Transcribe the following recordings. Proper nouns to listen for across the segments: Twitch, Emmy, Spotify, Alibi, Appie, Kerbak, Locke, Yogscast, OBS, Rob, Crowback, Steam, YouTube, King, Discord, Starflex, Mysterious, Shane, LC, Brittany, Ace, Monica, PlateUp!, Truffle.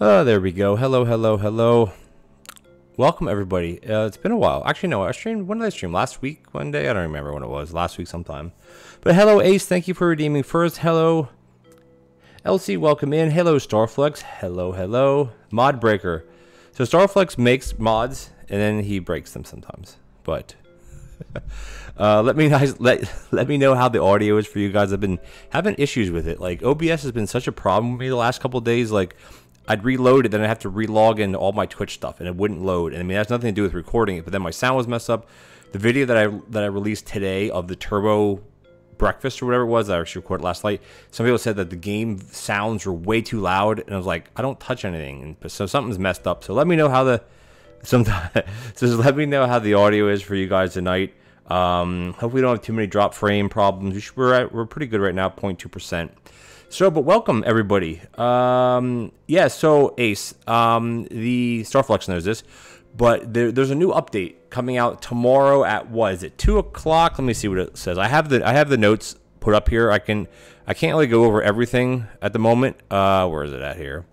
There we go. Hello, hello, hello. Welcome, everybody. It's been a while. Actually, no, I streamed. When did I stream? Last week, one day? I don't remember when it was. Last week sometime. But hello, Ace. Thank you for redeeming first. Hello, LC. Welcome in. Hello, Starflex. Hello, hello. Mod Breaker. So Starflex makes mods, and then he breaks them sometimes. But let me know how the audio is for you guys. I've been having issues with it. Like, OBS has been such a problem with me the last couple of days. Like, I'd reload it, then I'd have to relog into all my Twitch stuff, and it wouldn't load. And I mean, that's nothing to do with recording it, but then my sound was messed up. The video that I released today of the turbo breakfast or whatever it was that I actually recorded last night, some people said that the game sounds were way too loud, and I was like, I don't touch anything, and so something's messed up. So let me know how the audio is for you guys tonight. Hope we don't have too many drop frame problems. We're pretty good right now, 0.2%. So, but welcome, everybody. Yeah, so, Ace, the Starflex knows this, but there's a new update coming out tomorrow at, what is it, 2 o'clock? Let me see what it says. I have the notes put up here. I can't really go over everything at the moment. Where is it at here?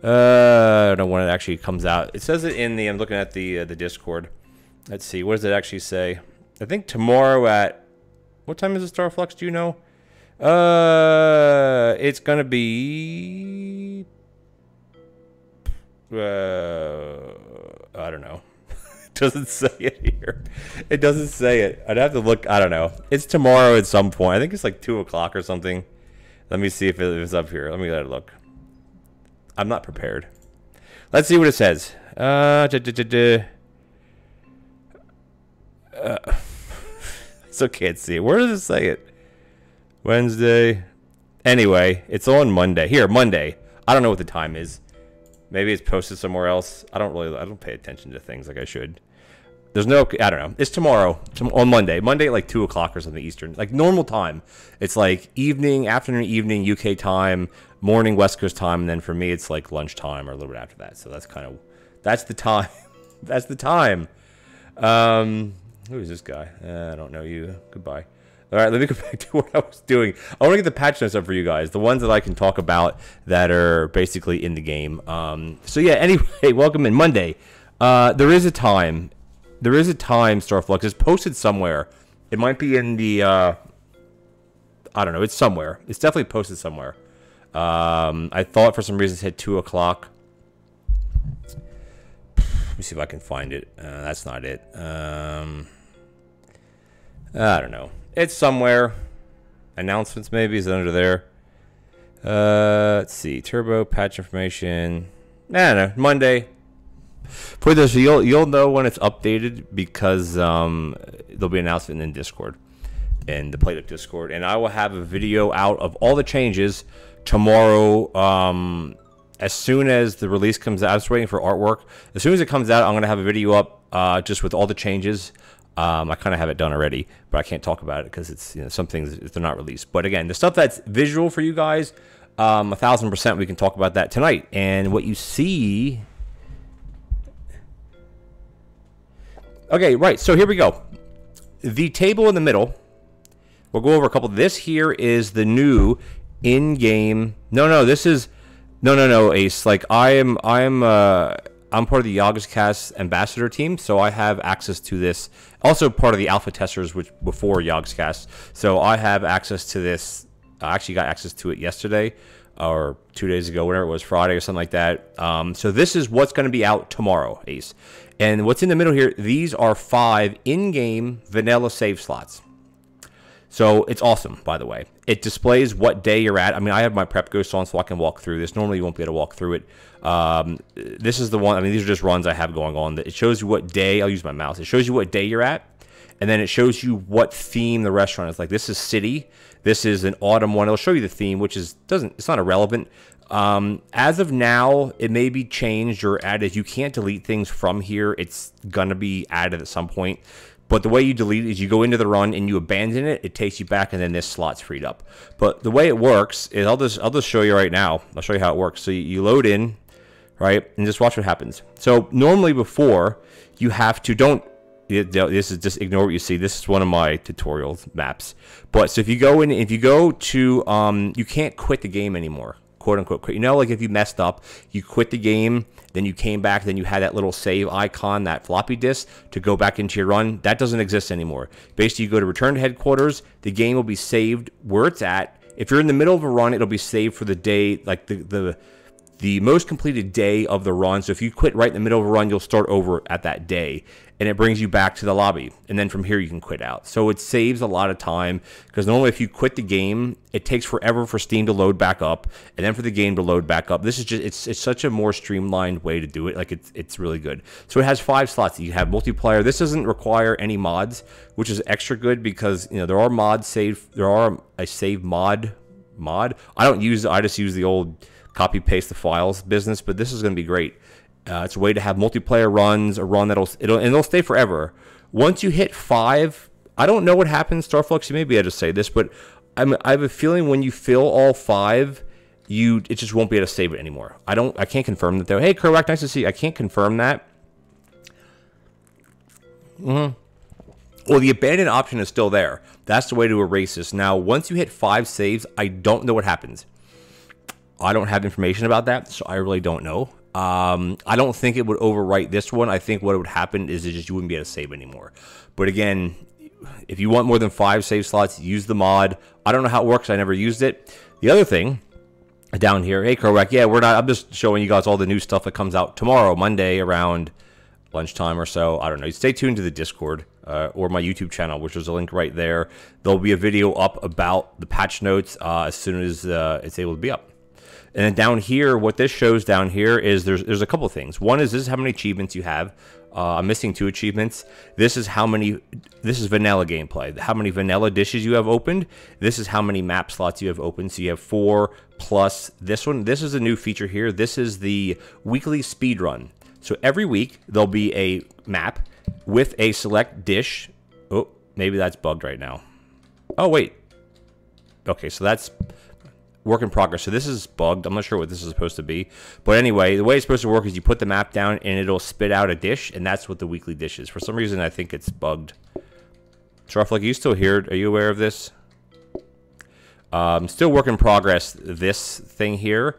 I don't know when it actually comes out. It says it in the, I'm looking at the Discord. Let's see, what does it actually say? I think tomorrow at, what time is it, Starflex, do you know? It's gonna be, I don't know. It doesn't say it here. It doesn't say it. I'd have to look. I don't know. It's tomorrow at some point. I think it's like 2 o'clock or something. Let me see if it's up here. Let me let it look. I'm not prepared. Let's see what it says. So can't see it. Where does it say it? Wednesday. Anyway, it's on Monday. Here, Monday. I don't know what the time is. Maybe it's posted somewhere else. I don't pay attention to things like I should. There's no, I don't know. It's tomorrow, on Monday. Monday at like 2 o'clock or something Eastern. Like normal time. It's like evening, afternoon, evening, UK time, morning, West Coast time. And then for me, it's like lunchtime or a little bit after that. So that's kind of, that's the time. That's the time. Who is this guy? I don't know you. Goodbye. All right, let me go back to what I was doing. I want to get the patch notes up for you guys, the ones that I can talk about that are basically in the game. So yeah, anyway, welcome in Monday. There is a time, Starflex. It's posted somewhere. It might be in the, I don't know, it's somewhere. It's definitely posted somewhere. I thought for some reason it said 2 o'clock. Let me see if I can find it. That's not it. I don't know. It's somewhere. Announcements, maybe, is under there. Let's see. Turbo, patch information. I don't know. Monday. For this, you'll know when it's updated because there'll be an announcement in Discord. In the PlateUp! Discord. And I will have a video out of all the changes tomorrow. As soon as the release comes out. I was waiting for artwork. As soon as it comes out, I'm going to have a video up just with all the changes. I kind of have it done already, but I can't talk about it because it's, you know, some things, they're not released. But again, the stuff that's visual for you guys, 1000% we can talk about that tonight. And what you see... Okay, right, so here we go. The table in the middle, we'll go over a couple. This here is the new in-game... No, Ace. Like, I'm part of the Yogscast ambassador team, so I have access to this. Also part of the alpha testers, which before Yogscast, so I have access to this. I actually got access to it yesterday, or 2 days ago, whenever it was, Friday or something like that. So this is what's going to be out tomorrow, Ace. And what's in the middle here? These are 5 in-game vanilla save slots. So it's awesome, by the way. It displays what day you're at. I mean, I have my prep ghost on, so I can walk through this. Normally, you won't be able to walk through it. This is the one. I mean, these are just runs I have going on. It shows you what day. I'll use my mouse. It shows you what day you're at, and then it shows you what theme the restaurant is. Like, this is city. This is an autumn one. It'll show you the theme, which is doesn't. It's not irrelevant. As of now, it may be changed or added. You can't delete things from here. It's gonna be added at some point. But the way you delete it is you go into the run and you abandon it. It takes you back, and then this slot's freed up. But the way it works is I'll just show you right now. I'll show you how it works. So you load in, right, and just watch what happens. So normally before, you have to this is just ignore what you see. This is one of my tutorial maps. But so if you go in, you can't quit the game anymore. quote unquote quit. You know, like if you messed up, you quit the game, then you came back, then you had that little save icon, that floppy disk to go back into your run. That doesn't exist anymore. Basically, you go to return to headquarters, the game will be saved where it's at. If you're in the middle of a run, it'll be saved for the day, like the most completed day of the run. So if you quit right in the middle of a run, you'll start over at that day, and it brings you back to the lobby. And then from here, you can quit out. So it saves a lot of time, because normally if you quit the game, it takes forever for Steam to load back up, and then for the game to load back up. This is just, it's such a more streamlined way to do it. Like it's really good. So it has 5 slots. You have multiplayer. This doesn't require any mods, which is extra good, because you know there are mods saved. There are a save mod. I don't use, I just use the old copy paste the files business, but this is going to be great. It's a way to have multiplayer runs, a run that'll and they'll stay forever. Once you hit 5, I don't know what happens, Starflex. You may be able to say this, but I have a feeling when you fill all 5, it just won't be able to save it anymore. I can't confirm that though. Hey, Kerbak, nice to see you. I can't confirm that. Well, the abandoned option is still there. That's the way to erase this. Now, once you hit 5 saves, I don't know what happens. I don't have information about that, so I really don't know. I don't think it would overwrite this one. I think what would happen is it just, you wouldn't be able to save anymore. But again, if you want more than 5 save slots, use the mod. I don't know how it works. I never used it. The other thing down here, hey, Crowback, yeah, I'm just showing you guys all the new stuff that comes out tomorrow, Monday, around lunchtime or so. I don't know. Stay tuned to the Discord or my YouTube channel, which is a link right there. There'll be a video up about the patch notes as soon as it's able to be up. And then down here, what this shows down here is there's a couple of things. One is this is how many achievements you have. I'm missing 2 achievements. This is how many, this is vanilla gameplay. How many vanilla dishes you have opened. This is how many map slots you have opened. So you have 4 plus this one. This is a new feature here. This is the weekly speed run. So every week there'll be a map with a select dish. Oh, maybe that's bugged right now. Oh, wait. Okay, so that's work in progress. So this is bugged. I'm not sure what this is supposed to be. But anyway, the way it's supposed to work is you put the map down and it'll spit out a dish, and that's what the weekly dish is. For some reason, I think it's bugged. Truffle, are you still here? Are you aware of this? Still work in progress, this thing here.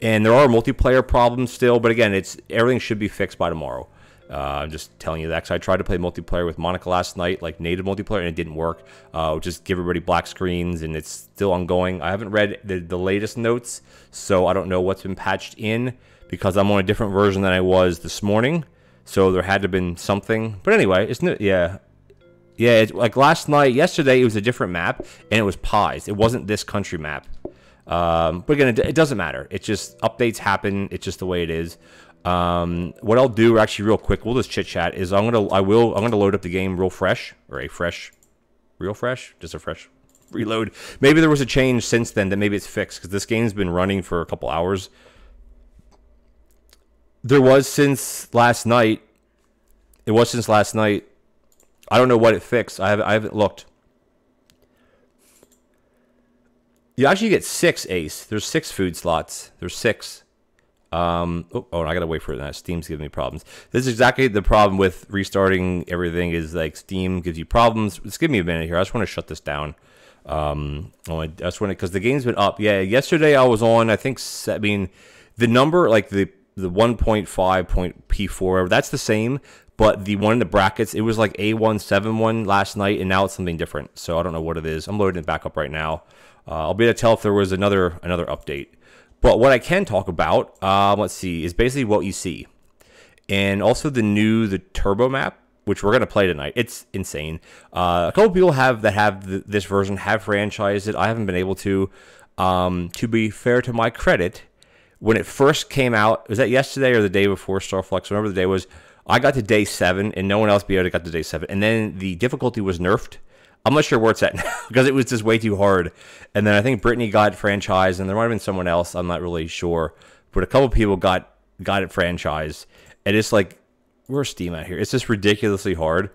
And there are multiplayer problems still, but again, it's everything should be fixed by tomorrow. I'm just telling you that because I tried to play multiplayer with Monica last night, like native multiplayer, and it didn't work. Just give everybody black screens, and it's still ongoing. I haven't read the latest notes, so I don't know what's been patched in because I'm on a different version than I was this morning. So there had to have been something. But anyway, it's new. Yeah. Yeah, it's like last night, yesterday, it was a different map, and it was pies. It wasn't this country map. But again, it doesn't matter. It's just updates happen. It's just the way it is. What I'll do actually real quick, we'll just chit chat, is I'm gonna load up the game real fresh, or a fresh, real fresh, just a fresh reload. Maybe there was a change since then that maybe it's fixed, because this game's been running for a couple hours. There was since last night. It was since last night. I don't know what it fixed. I haven't looked. You actually get 6, Ace. There's 6 food slots. There's 6. Oh, I gotta wait for it now. Steam's giving me problems. This is exactly the problem with restarting everything, is like Steam gives you problems. Just give me a minute here. I just want to shut this down. Because the game's been up. Yeah, yesterday I was on, I think, I mean, the number, like the 1.5.p4, that's the same, but the one in the brackets, it was like A171 last night, and now it's something different. So I don't know what it is. I'm loading it back up right now. I'll be able to tell if there was another update. But what I can talk about, let's see, is basically what you see. And also the turbo map, which we're going to play tonight. It's insane. A couple people that have this version have franchised it. I haven't been able to. To be fair to my credit, when it first came out, was that yesterday or the day before, Starflex? Whatever the day was, I got to day 7, and no one else got to day 7. And then the difficulty was nerfed. I'm not sure where it's at now because it was just way too hard. And then I think Brittany got franchised, and there might have been someone else. I'm not really sure, but a couple people got it franchised, and it's like, where's Steam out here? It's just ridiculously hard.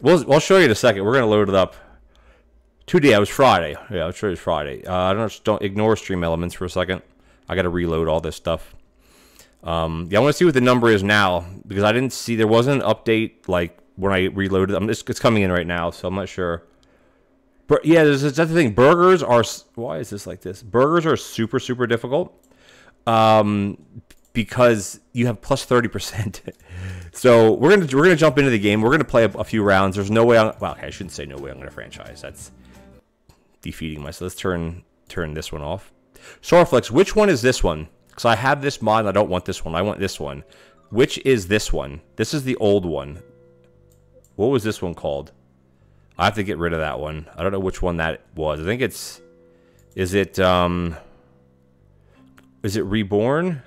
We'll show you in a second. We're gonna load it up. Today it was Friday. Yeah, I'm sure it was Friday. Don't ignore Stream Elements for a second. I got to reload all this stuff. Yeah, I want to see what the number is now because I didn't see there wasn't an update like when I reloaded. It's coming in right now, so I'm not sure. But yeah, that's the thing. Burgers are, why is this like this? Burgers are super, super difficult because you have plus 30%. So we're gonna jump into the game. We're gonna play a few rounds. There's no way. Well, okay, I shouldn't say no way. I'm gonna franchise. That's defeating myself. Let's turn this one off. Starflex, which one is this one? Because I have this mod. And I don't want this one. I want this one. Which is this one? This is the old one. What was this one called? I have to get rid of that one. I don't know which one that was. I think it's... Is it Reborn?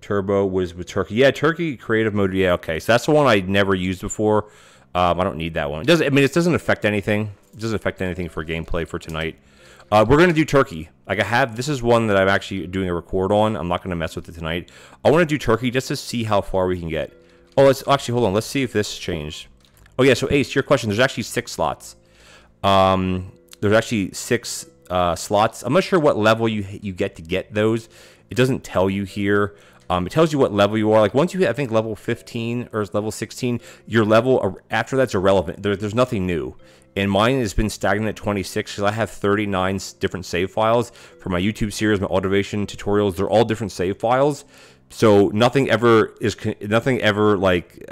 Turbo was with Turkey. Yeah, Turkey creative mode. Yeah, okay. So that's the one I never used before. I don't need that one. It doesn't. I mean, it doesn't affect anything. It doesn't affect anything for gameplay for tonight. We're gonna do Turkey. Like I have. This is one that I'm actually doing a record on. I'm not gonna mess with it tonight. I want to do Turkey just to see how far we can get. Oh, let's actually hold on. Let's see if this changed. Oh yeah, so Ace, your question, there's actually 6 slots. There's actually 6 slots. I'm not sure what level you get to get those. It doesn't tell you here. It tells you what level you are. Like once you hit, I think level 15 or level 16, your level after that's irrelevant. There's nothing new. And mine has been stagnant at 26 because I have 39 different save files for my YouTube series, my automation tutorials. They're all different save files. So nothing ever like,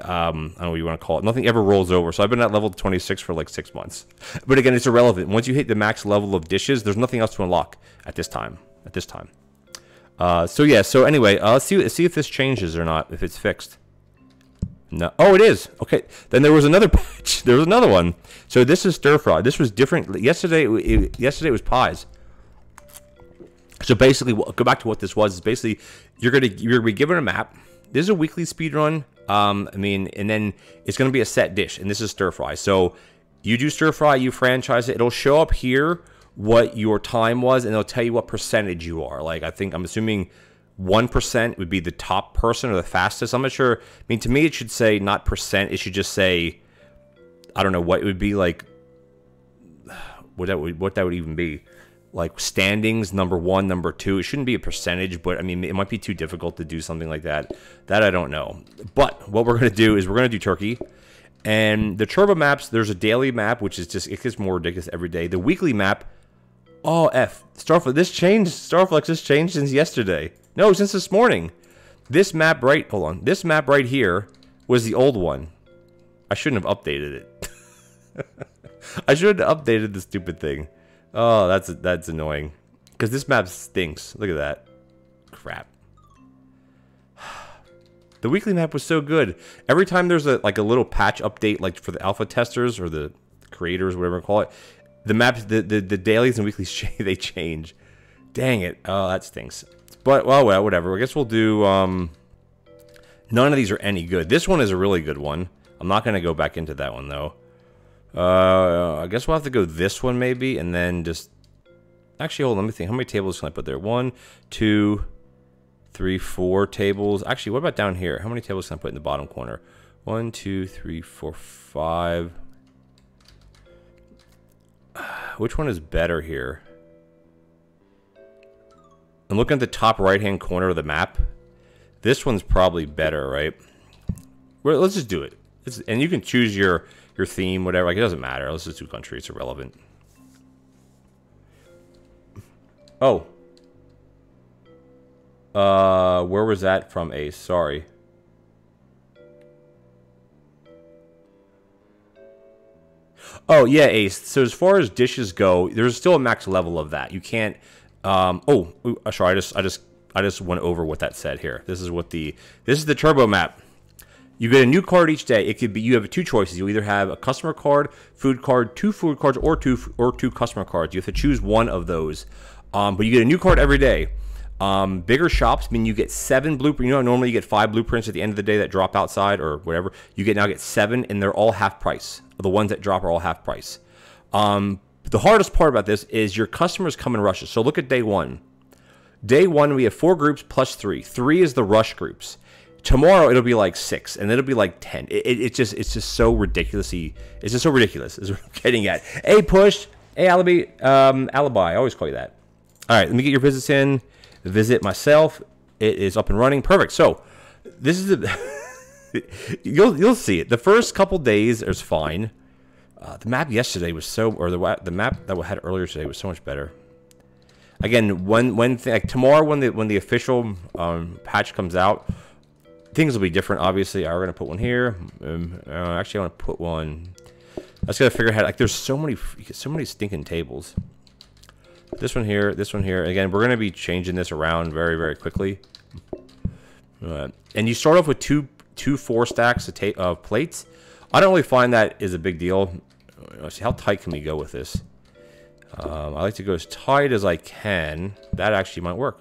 I don't know what you want to call it. Nothing ever rolls over. So I've been at level 26 for like 6 months. But again, it's irrelevant. Once you hit the max level of dishes, there's nothing else to unlock at this time. So yeah, so anyway, let's see if this changes or not, if it's fixed. No. Oh, it is. Okay. Then there was another patch. There was another one. So this is stir fry. This was different. Yesterday was pies. So basically, go back to what this was. Is basically you're gonna be given a map. This is a weekly speed run. I mean, and then it's gonna be a set dish, and this is stir fry. So you do stir fry, you franchise it. It'll show up here what your time was, and it'll tell you what percentage you are. Like I think I'm assuming 1% would be the top person or the fastest. I'm not sure. I mean, to me, it should say not percent. It should just say I don't know what it would be like. What that would even be. Like standings, number 1, number 2. It shouldn't be a percentage, but I mean, it might be too difficult to do something like that. That I don't know. But what we're going to do is we're going to do Turkey. And the turbo maps, there's a daily map, which is just, it gets more ridiculous every day. The weekly map, oh, F. Starflex, this changed. Starflex, this changed since yesterday. No, since this morning. This map right, hold on. This map right here was the old one. I shouldn't have updated it. I should have updated the stupid thing. Oh, that's annoying. Because this map stinks. Look at that. Crap. The weekly map was so good. Every time there's a little patch update, like for the alpha testers or the creators, whatever you call it, the maps, the dailies and weeklies, they change. Dang it. Oh, that stinks. But, well, whatever. I guess we'll do, none of these are any good. This one is a really good one. I'm not going to go back into that one, though. I guess we'll have to go this one maybe, and then just actually hold on, let me think. How many tables can I put there? 1, 2, 3, 4 tables. Actually, what about down here? How many tables can I put in the bottom corner? 1, 2, 3, 4, 5. Which one is better here? I'm looking at the top right-hand corner of the map. This one's probably better, right? Well, let's just do it. And you can choose your theme, whatever. Like, it doesn't matter. Let's just do country. It's irrelevant. Oh. Where was that from, Ace? Sorry. Oh, yeah, Ace. So as far as dishes go, there's still a max level of that. You can't... oh, sorry. I just went over what that said here. This is what the... This is the turbo map. You get a new card each day. It could be, you have 2 choices. You either have a customer card, food card, 2 food cards, or two customer cards. You have to choose one of those. But you get a new card every day. Bigger shops mean you get 7 blueprints. You know, normally you get 5 blueprints at the end of the day that drop outside or whatever. You now get 7, and they're all half price. The ones that drop are all half price. The hardest part about this is your customers come in rushes. So look at day 1. Day 1, we have 4 groups plus 3. 3 is the rush groups. Tomorrow it'll be like 6, and it'll be like 10. It's just so ridiculously. It's just so ridiculous. Is what I'm getting at. Hey, push. Hey, alibi. Alibi. I always call you that. All right, let me get your visits in. Visit myself. It is up and running. Perfect. So this is the. you'll see it. The first couple days is fine. The map yesterday was so, or the map that we had earlier today was so much better. Again, like tomorrow when the official patch comes out, things will be different. Obviously, I'm gonna put one here. Actually, I want to put one. I just gotta figure out how. Like, there's so many stinking tables. This one here, this one here. Again, we're gonna be changing this around very quickly. And you start off with two 4 stacks of plates. I don't really find that is a big deal. Let's see, how tight can we go with this? I like to go as tight as I can. That actually might work.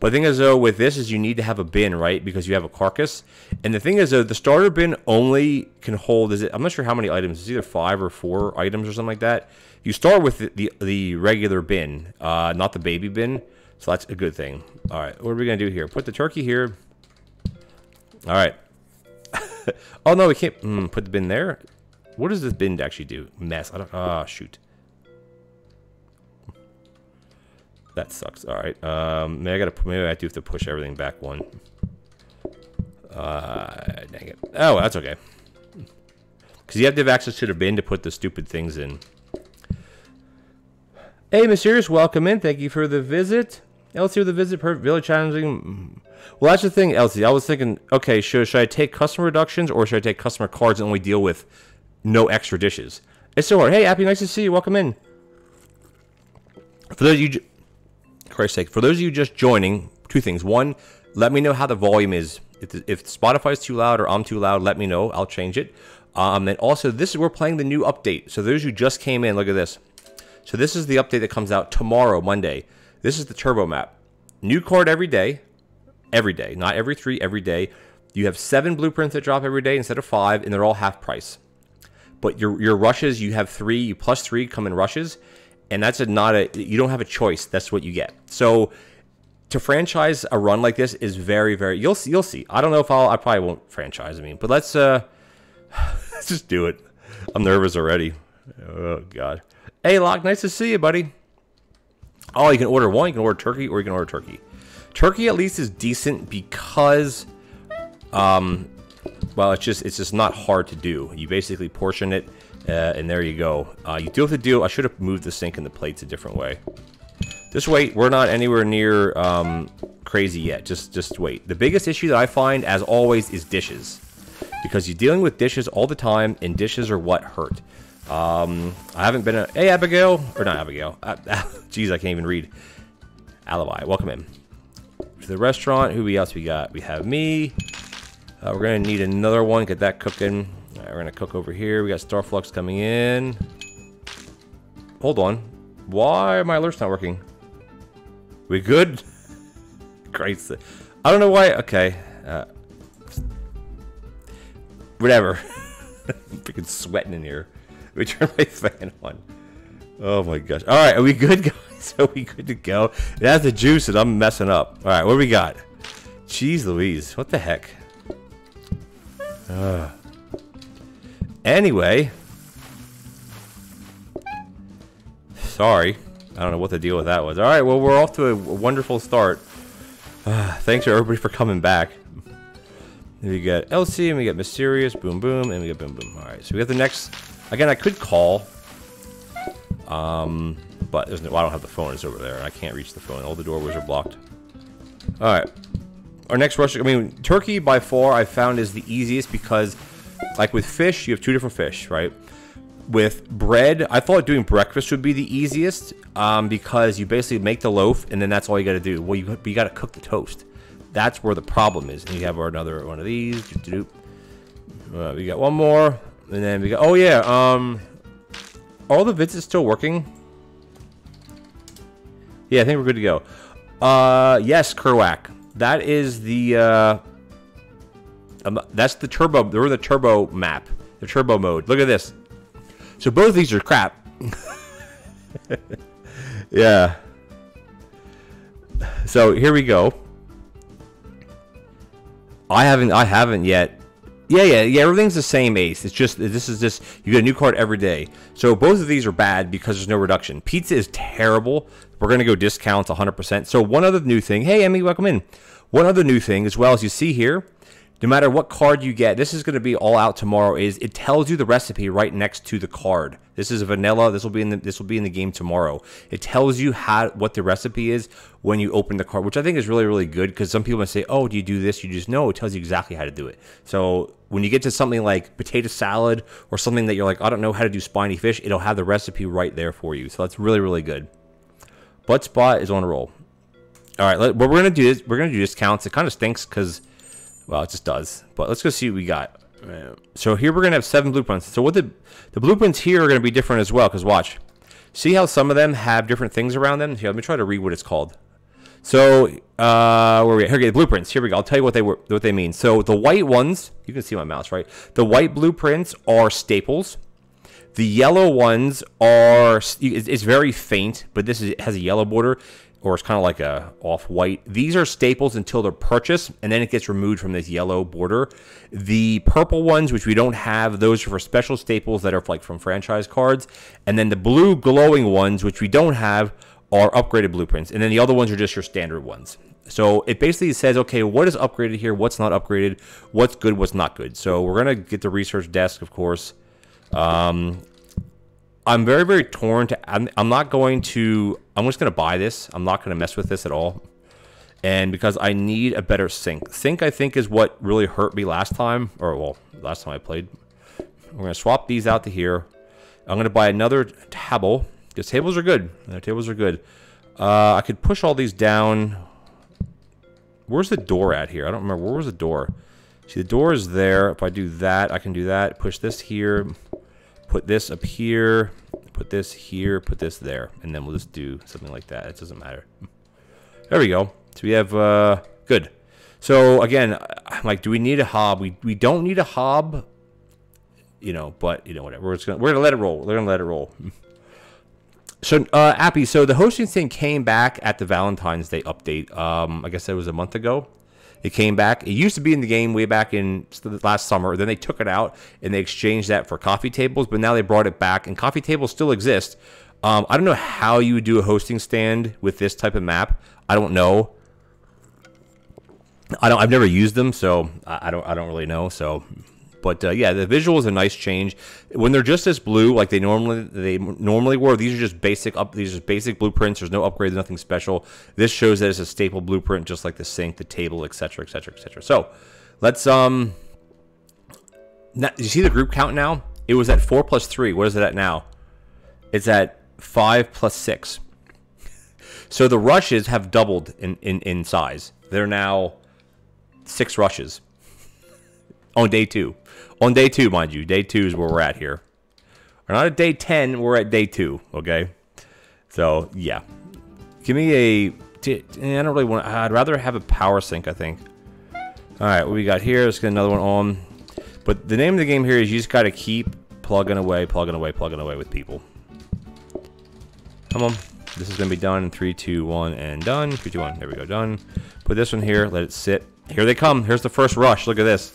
But the thing is, though, with this is you need to have a bin, right? Because you have a carcass. And the thing is, though, the starter bin only can hold, is it? I'm not sure how many items. It's either 5 or 4 items or something like that. You start with the regular bin, not the baby bin. So that's a good thing. All right, what are we going to do here? Put the turkey here. All right. Oh, no, we can't put the bin there. What does this bin actually do? Mess. I don't. Ah, shoot. That sucks. All right. Maybe I do have to push everything back one. Dang it. Oh, that's okay. Because you have to have access to the bin to put the stupid things in. Hey, Mysterious, welcome in. Thank you for the visit. LC with the visit per village challenging. Well, that's the thing, LC. I was thinking, okay, should I take customer reductions or should I take customer cards and only deal with no extra dishes? It's so hard. Hey, Appie, nice to see you. Welcome in. For those of you, Christ's sake, for those of you just joining, two things. One, let me know how the volume is. If Spotify is too loud or I'm too loud, let me know. I'll change it. And also, we're playing the new update. So those who just came in, look at this. So this is the update that comes out tomorrow, Monday. This is the turbo map. New card every day. Every day, not every 3, every day. You have 7 blueprints that drop every day instead of 5, and they're all half price. But your rushes, you have 3, plus 3 come in rushes, and that's you don't have a choice. That's what you get. So to franchise a run like this is very, you'll see. I don't know if I probably won't franchise, I mean, but let's just do it. I'm nervous already. Oh God. Hey Locke, nice to see you, buddy. Oh, you can order one, you can order turkey, or you can order turkey. Turkey at least is decent because, well, it's just not hard to do. You basically portion it, and there you go. You do have to I should have moved the sink and the plates a different way. Just wait, we're not anywhere near crazy yet. Just wait. The biggest issue that I find, as always, is dishes, because you're dealing with dishes all the time, and dishes are what hurt. I haven't been hey Abigail, or not Abigail. Jeez, I can't even read. Alibi, welcome in. The restaurant. Who else we got? We have me. We're gonna need another one. Get that cooking. All right, we're gonna cook over here. We got Starflex coming in. Hold on. Why are my alerts not working? We good? Great. I don't know why. Okay. Whatever. I'm freaking sweating in here. Let me turn my fan on. Oh my gosh. All right, are we good, guys? Are we good to go? That's the juice that I'm messing up. All right, what do we got? Jeez Louise, what the heck? Anyway. Sorry. I don't know what the deal with that was. All right, well, we're off to a wonderful start. Thanks to everybody for coming back. We got LC, and we got Mysterious, boom, boom, and we got boom, boom. All right, so we got the next. Again, I could call. But there's no, I don't have the phone. It's over there. I can't reach the phone. All the doorways are blocked. All right. Our next rush. I mean, turkey by far I found is the easiest because, like with fish, you have 2 different fish, right? With bread, I thought doing breakfast would be the easiest because you basically make the loaf and then that's all you got to do. Well, you got to cook the toast. That's where the problem is. And you have another one of these. We got one more, and then we got. Oh yeah. All the vids is still working. Yeah, I think we're good to go. Yes, Kerbak. That is the that's the turbo. They're in the turbo map, the turbo mode. Look at this. So both of these are crap. Yeah. So here we go. I haven't yet. Yeah, everything's the same, Ace. It's just, you get a new card every day. So both of these are bad because there's no reduction. Pizza is terrible. We're going to go discounts 100%. So one other new thing. Hey, Emmy, welcome in. One other new thing as well, as you see here, No matter what card you get, this is going to be all out tomorrow. Is it tells you the recipe right next to the card. This is a vanilla. This will be in the game tomorrow. It tells you what the recipe is when you open the card, which I think is really, really good, because some people might say, "Oh, do you do this?" You just know it tells you exactly how to do it. So when you get to something like potato salad or something that you're like, "I don't know how to do spiny fish," it'll have the recipe right there for you. So that's really, really good. Butt Spot is on a roll. All right, what we're gonna do is we're gonna do discounts. It kind of stinks because. Well, it just does. But let's go see what we got. So here we're going to have 7 blueprints. So what the blueprints here are going to be different as well. Because watch. See how some of them have different things around them? Here, let me try to read what it's called. So, where are we at? Here, okay, blueprints. Here we go. I'll tell you what they mean. So the white ones, you can see my mouse, right? The white blueprints are staples. The yellow ones are, it's very faint, but this is, it has a yellow border. Or it's kind of like a off-white. These are staples until they're purchased, and then it gets removed from this yellow border. The purple ones, which we don't have, those are for special staples that are like from franchise cards. And then the blue glowing ones, which we don't have, are upgraded blueprints. And then the other ones are just your standard ones. So it basically says, okay, what is upgraded here? What's not upgraded? What's good? What's not good? So we're going to get the research desk, of course. I'm very, very torn. I'm just going to buy this. I'm not going to mess with this at all. And because I need a better sync. Sync, I think, is what really hurt me last time. Or, well, last time I played. We're going to swap these out to here. I'm going to buy another table. Because tables are good. Tables are good. I could push all these down. Where's the door at here? I don't remember. Where was the door? See, the door is there. If I do that, I can do that. Push this here. Put this up here, put this here, put this there, and then we'll just do something like that. It doesn't matter. There we go. So we have, good. So again, I'm like, do we need a hob? We don't need a hob, you know, but, you know, whatever. We're gonna let it roll. We're gonna let it roll. So, Appie, so the hosting thing came back at the Valentine's Day update. I guess it was a month ago. It came back. It used to be in the game way back in last summer. Then they took it out and they exchanged that for coffee tables. But now they brought it back, and coffee tables still exist. I don't know how you would do a hosting stand with this type of map. I don't know. I've never used them, so I don't really know. So, but yeah, the visual is a nice change. When they're just as blue, like they normally were. These are just basic basic blueprints. There's no upgrades, nothing special. This shows that it's a staple blueprint, just like the sink, the table, etc., etc., etc. So, let's you see the group count now? It was at 4 plus 3. What is it at now? It's at 5 plus 6. So the rushes have doubled in size. They're now 6 rushes. On day 2. On day 2, mind you. Day 2 is where we're at here. We're not at day 10. We're at day 2, okay? So, yeah. Give me a... I don't really want... I'd rather have a power sync, I think. Alright, what we got here? Let's get another one on. But the name of the game here is you just gotta keep plugging away with people. Come on. This is gonna be done in 3, 2, 1, and done. 3, 2, 1. There we go. Done. Put this one here. Let it sit. Here they come. Here's the first rush. Look at this.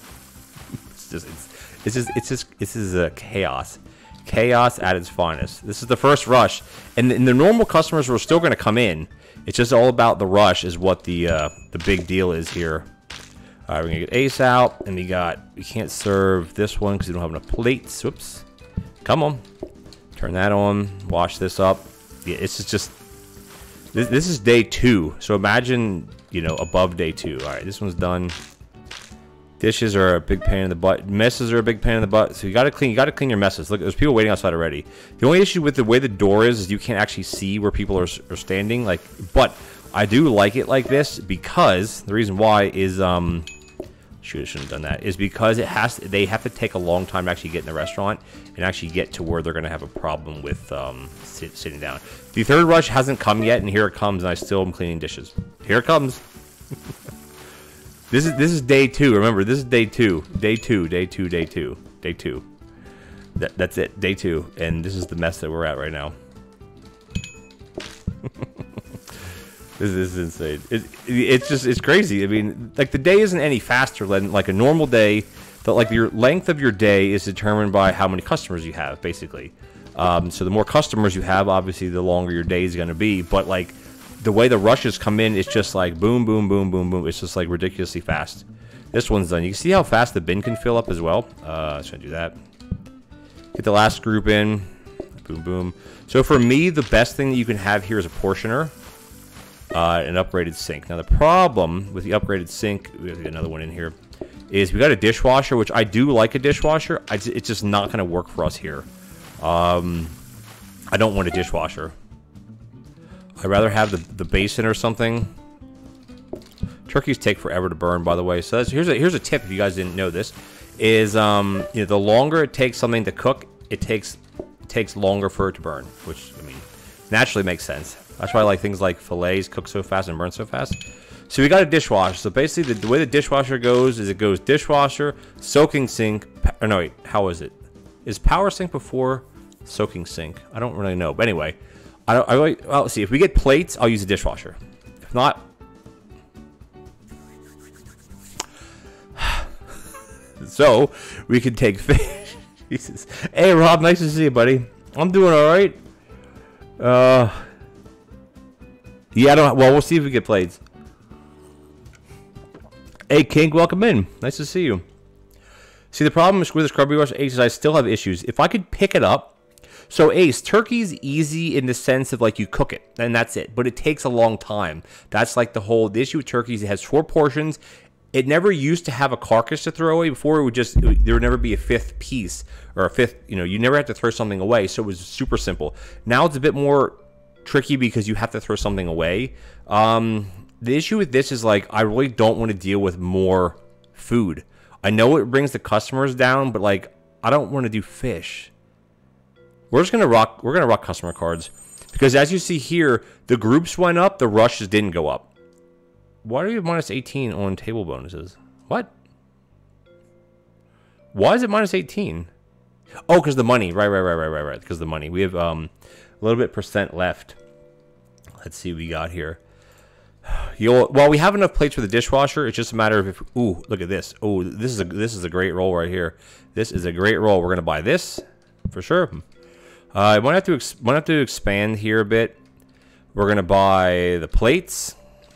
This is a chaos at its finest. This is the first rush, and the normal customers were still going to come in. It's just all about the rush is what the big deal is here. All right, we're gonna get Ace out, and we can't serve this one because we don't have enough plates. Oops. Come on, turn that on. Wash this up. Yeah, this is day 2. So imagine above day 2. All right, this one's done. Dishes are a big pain in the butt. Messes are a big pain in the butt. So you gotta clean your messes. Look, there's people waiting outside already. The only issue with the way the door is you can't actually see where people are standing. Like, but I do like it like this because the reason why is shoot, I shouldn't have done that. Is because they have to take a long time to actually get in the restaurant and actually get to where they're gonna have a problem with sitting down. The third rush hasn't come yet, and here it comes, and I still am cleaning dishes. Here it comes. This is day 2. Remember, this is day 2. Day two. That's it. Day 2, and this is the mess that we're at right now. This is insane. It's crazy. I mean, like the day isn't any faster than like a normal day. But like your length of your day is determined by how many customers you have, basically. So the more customers you have, obviously, the longer your day is going to be. But like. The way the rushes come in, it's just like boom, boom, boom, boom, boom. It's just like ridiculously fast. This one's done. You can see how fast the bin can fill up as well. So I do that. Get the last group in. Boom, boom. So for me, the best thing that you can have here is a portioner. An upgraded sink. Now the problem with the upgraded sink, we have to get another one in here, is we got a dishwasher, which I do like a dishwasher. It's just not going to work for us here. I don't want a dishwasher. I'd rather have the basin or something. Turkeys take forever to burn, by the way. So that's, here's a tip if you guys didn't know this, is you know, the longer it takes something to cook, it takes longer for it to burn, which I mean naturally makes sense. That's why I like things like fillets cook so fast and burn so fast. So we got a dishwasher. So basically, the way the dishwasher goes is it goes dishwasher, soaking sink. Or no, wait, how is it? Is power sink before soaking sink? I don't really know. But anyway, well, let's see. If we get plates, I'll use a dishwasher. If not, so we can take fish. Jesus. Hey, Rob, nice to see you, buddy. I'm doing all right. Yeah, I don't. Well, we'll see if we get plates. Hey, King, welcome in. Nice to see you. See, the problem is with this Crowback Ace is I still have issues. If I could pick it up. So, Ace, turkey's easy in the sense of, like, you cook it, and that's it. But it takes a long time. That's, like, the issue with turkeys. It has 4 portions. It never used to have a carcass to throw away. Before, there would never be a 5th piece or a 5th, you know, you never had to throw something away. So, it was super simple. Now, it's a bit more tricky because you have to throw something away. The issue with this is, like, I really don't want to deal with more food. I know it brings the customers down, but, like, I don't want to do fish. We're just going to rock customer cards. Because as you see here, the groups went up, the rushes didn't go up. Why are you minus 18 on table bonuses? What? Why is it minus 18? Oh, because the money. Right. Because the money. We have a little bit % left. Let's see what we got here. Well, we have enough plates for the dishwasher. It's just a matter of if... Ooh, look at this. Oh, this is a great roll right here. This is a great roll. We're going to buy this for sure. I might have to expand here a bit. We're going to buy the plates.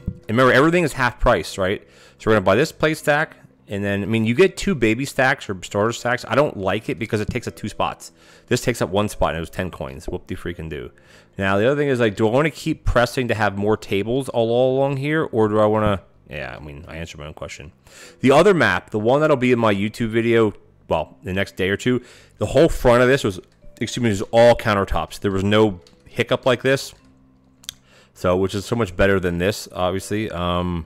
And remember, everything is half price, right? So we're going to buy this plate stack. And then, I mean, you get 2 baby stacks or starter stacks. I don't like it because it takes up 2 spots. This takes up 1 spot, and it was 10 coins. Whoop-de-freaking-do. Now, the other thing is, like, do I want to keep pressing to have more tables all along here? Or do I want to... Yeah, I mean, I answered my own question. The other map, the one that'll be in my YouTube video, well, the next day or two, the whole front of this was, excuse me, it was all countertops. There was no hiccup like this. So, which is so much better than this, obviously. We're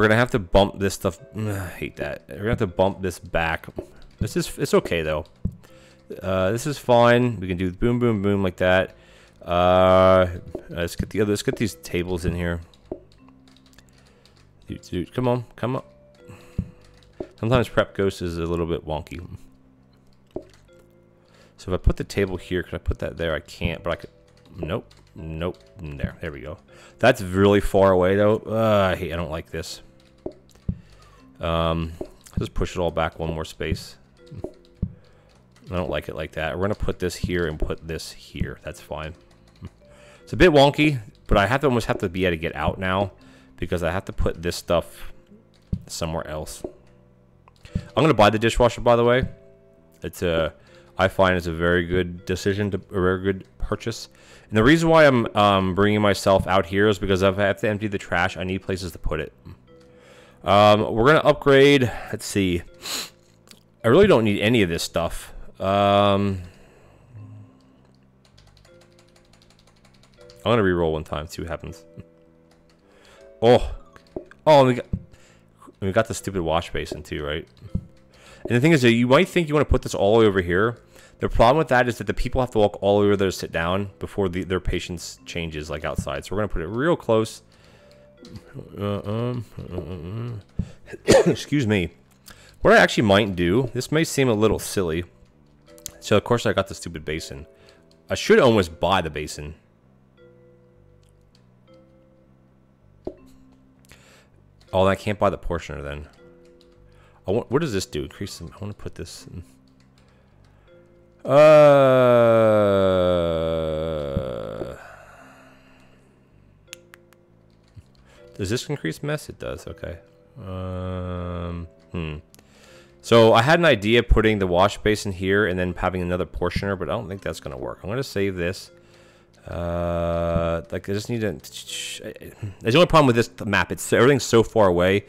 going to have to bump this stuff. I hate that. We're going to have to bump this back. It's okay, though. This is fine. We can do boom, boom, boom like that. Let's get these tables in here. Dude, come on. Come up. Sometimes prep ghost is a little bit wonky. So if I put the table here, could I put that there? I can't, but I could. Nope. Nope. There. There we go. That's really far away, though. I don't like this. Just push it all back 1 more space. I don't like it like that. We're going to put this here and put this here. That's fine. It's a bit wonky, but I have to almost have to be able to get out now because I have to put this stuff somewhere else. I'm going to buy the dishwasher, by the way. It's a... I find it's a very good decision, a very good purchase. And the reason why I'm bringing myself out here is because if I have to empty the trash, I need places to put it. We're going to upgrade. Let's see. I really don't need any of this stuff. I'm going to reroll 1 time, see what happens. Oh, and we got the stupid wash basin too, right? And the thing is that you might think you want to put this all the way over here. The problem with that is that the people have to walk all over there to sit down before their patience changes, like outside. So we're going to put it real close. Excuse me. What I actually might do, this may seem a little silly. So, of course, I got the stupid basin. I should almost buy the basin. Oh, I can't buy the portioner then. What does this do? Increase them. I want to put this in. Does this increase mess? It does. Okay. So I had an idea putting the wash basin here and then having another portioner, but I don't think that's going to work. I'm going to save this. Like I just need to... There's the only problem with this map. It's everything's so far away.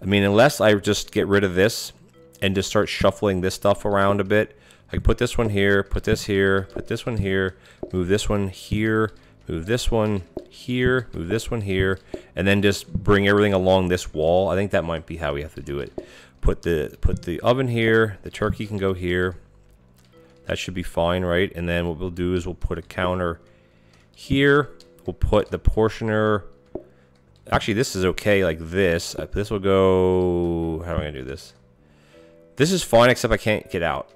I mean, unless I just get rid of this and just start shuffling this stuff around a bit. I can put this one here, put this here, put this one here, move this one here, move this one here, move this one here, and then just bring everything along this wall. I think that might be how we have to do it. Put the oven here, the turkey can go here. That should be fine, right? And then what we'll do is we'll put a counter here. We'll put the portioner. Actually, this is okay like this. This will go... How am I going to do this? This is fine, except I can't get out.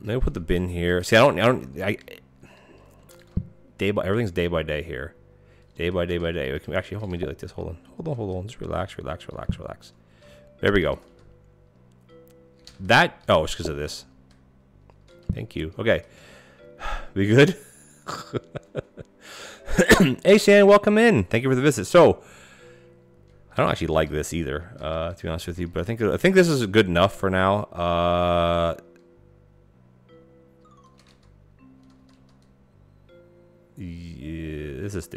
Maybe put the bin here. See, everything's day by day here. Day by day by day. We can actually hold me do it like this. Hold on. Just relax. There we go. That. Oh, it's because of this. Thank you. Okay. We good? Hey, Shane, welcome in. Thank you for the visit. So, I don't actually like this either, to be honest with you. But I think this is good enough for now. Yeah, let's just do it.